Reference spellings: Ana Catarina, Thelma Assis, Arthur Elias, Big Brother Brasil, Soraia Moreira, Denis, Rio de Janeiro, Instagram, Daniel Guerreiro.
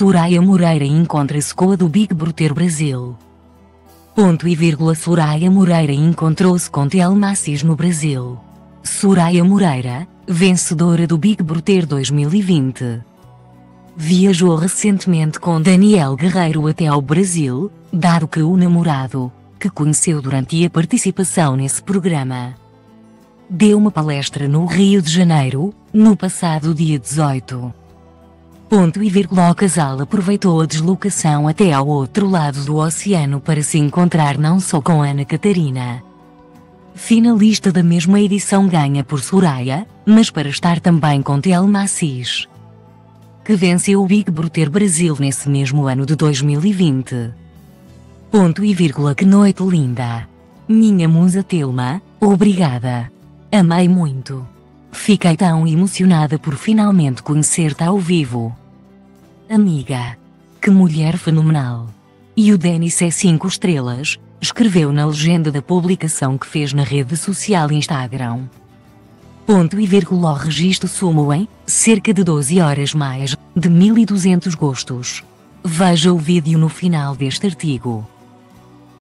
Soraia Moreira encontra-se com a do Big Brother Brasil. Soraia Moreira encontrou-se com Thelma Assis no Brasil. Soraia Moreira, vencedora do Big Brother 2020, viajou recentemente com Daniel Guerreiro até ao Brasil, dado que o namorado, que conheceu durante a participação nesse programa, deu uma palestra no Rio de Janeiro, no passado dia 18. O casal aproveitou a deslocação até ao outro lado do oceano para se encontrar não só com Ana Catarina, finalista da mesma edição ganha por Soraia, mas para estar também com Thelma Assis, que venceu o Big Brother Brasil nesse mesmo ano de 2020. Que noite linda! Minha musa Thelma, obrigada! Amei muito! Fiquei tão emocionada por finalmente conhecer-te ao vivo. Amiga! Que mulher fenomenal! E o Denis é 5 estrelas, escreveu na legenda da publicação que fez na rede social Instagram. O registro somou em cerca de 12 horas mais de 1.200 gostos. Veja o vídeo no final deste artigo.